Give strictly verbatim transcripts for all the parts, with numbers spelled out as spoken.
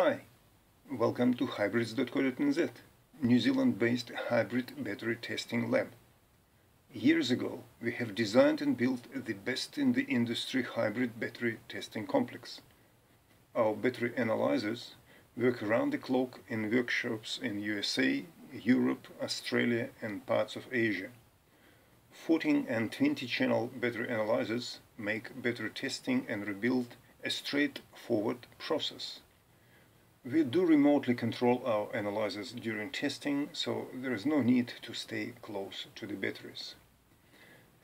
Hi, welcome to hybrids dot co dot n z, New Zealand-based hybrid battery testing lab. Years ago, we have designed and built the best in the industry hybrid battery testing complex. Our battery analyzers work around the clock in workshops in U S A, Europe, Australia and parts of Asia. fourteen and twenty channel battery analyzers make battery testing and rebuild a straightforward process. We do remotely control our analyzers during testing, so there is no need to stay close to the batteries.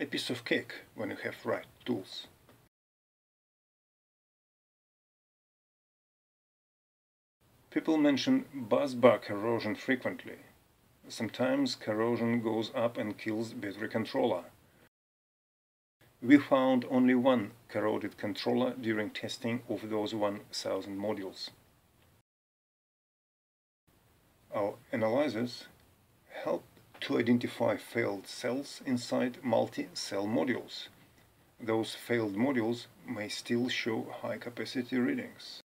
A piece of cake when you have right tools. People mention busbar corrosion frequently. Sometimes corrosion goes up and kills battery controller. We found only one corroded controller during testing of those one thousand modules. Our analyzers help to identify failed cells inside multi-cell modules. Those failed modules may still show high capacity readings.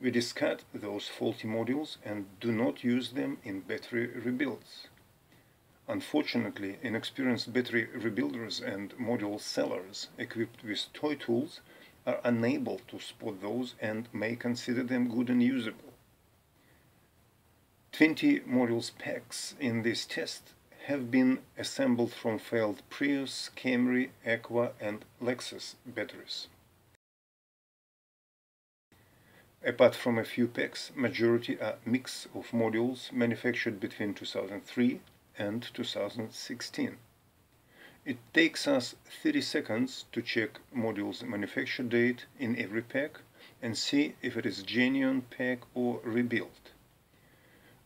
We discard those faulty modules and do not use them in battery rebuilds. Unfortunately, inexperienced battery rebuilders and module sellers equipped with toy tools are unable to spot those and may consider them good and usable. twenty modules packs in this test have been assembled from failed Prius, Camry, Aqua and Lexus batteries. Apart from a few packs, majority are mix of modules manufactured between two thousand three and two thousand sixteen. It takes us thirty seconds to check module's manufacture date in every pack and see if it is genuine pack or rebuilt.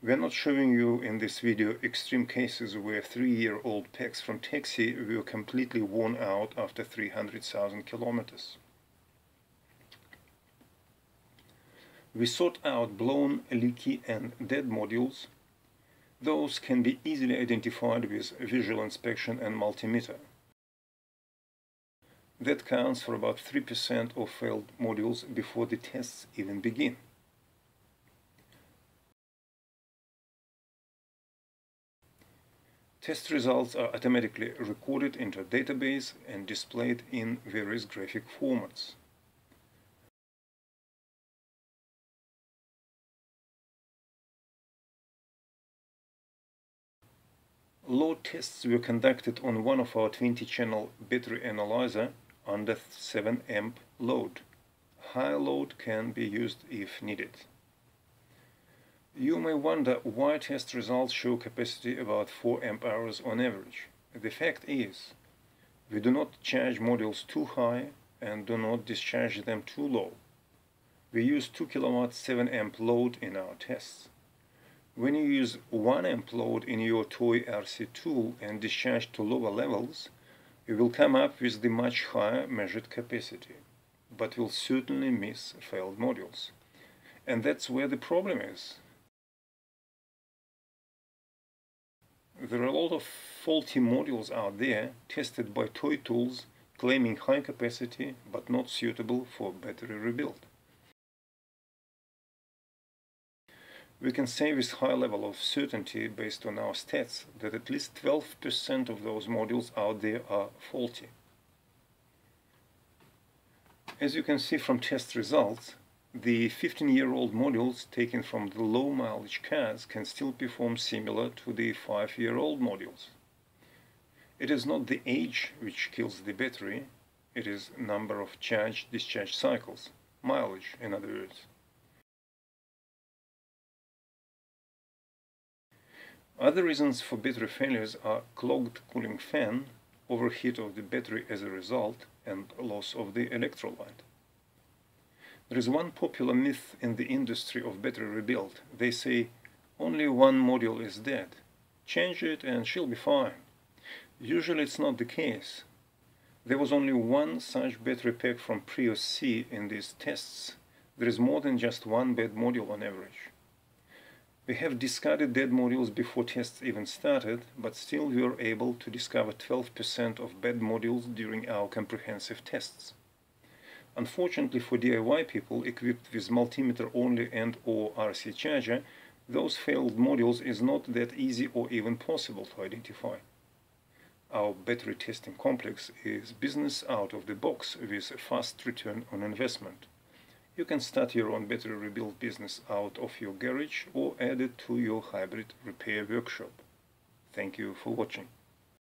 We are not showing you in this video extreme cases where three-year-old packs from taxi were completely worn out after three hundred thousand kilometers. We sort out blown, leaky and dead modules. Those can be easily identified with visual inspection and multimeter. That counts for about three percent of failed modules before the tests even begin. Test results are automatically recorded into a database and displayed in various graphic formats. Load tests were conducted on one of our twenty channel battery analyzer under seven amp load. High load can be used if needed. You may wonder why test results show capacity about four amp hours on average. The fact is, we do not charge modules too high and do not discharge them too low. We use two kilowatt seven amp load in our tests. When you use one amp load in your toy R C tool and discharge to lower levels, you will come up with the much higher measured capacity, but will certainly miss failed modules. And that's where the problem is. There are a lot of faulty modules out there, tested by toy tools, claiming high capacity but not suitable for battery rebuild. We can say with high level of certainty, based on our stats, that at least twelve percent of those modules out there are faulty. As you can see from test results, the fifteen year old modules taken from the low mileage cars can still perform similar to the five year old modules. It is not the age which kills the battery, it is number of charge-discharge cycles, mileage in other words. Other reasons for battery failures are clogged cooling fan, overheat of the battery as a result, and loss of the electrolyte. There is one popular myth in the industry of battery rebuild. They say, only one module is dead. Change it and she'll be fine. Usually it's not the case. There was only one such battery pack from Prius C in these tests. There is more than just one bad module on average. We have discarded dead modules before tests even started, but still we were able to discover twelve percent of bad modules during our comprehensive tests. Unfortunately for D I Y people equipped with multimeter only and or R C charger, those failed modules is not that easy or even possible to identify. Our battery testing complex is business out of the box with a fast return on investment. You can start your own battery rebuild business out of your garage or add it to your hybrid repair workshop. Thank you for watching.